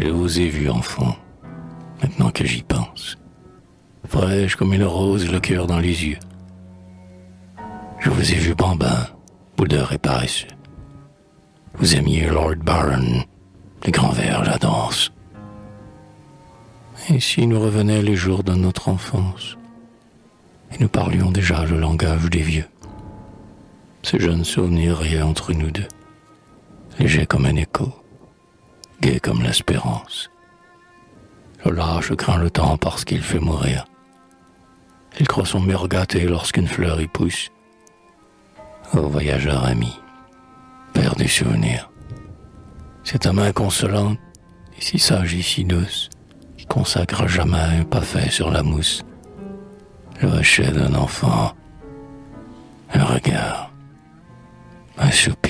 Je vous ai vu, enfant, maintenant que j'y pense. Fraîche comme une rose, le cœur dans les yeux. Je vous ai vu bambin, boudeur et paresseux. Vous aimiez Lord Byron, les grands vers à danse. Ici nous revenaient les jours de notre enfance, et nous parlions déjà le langage des vieux. Ces jeunes souvenirs riaient entre nous deux, légers comme un écho, gais comme l'espérance. Le lâche craint le temps parce qu'il fait mourir. Il croit son mur gâté lorsqu'une fleur y pousse. Ô voyageur ami, père des souvenirs, c'est ta main consolante, et si sage et si douce, qui consacre jamais un pas fait sur la mousse, le hochet d'un enfant, un regard, un soupir.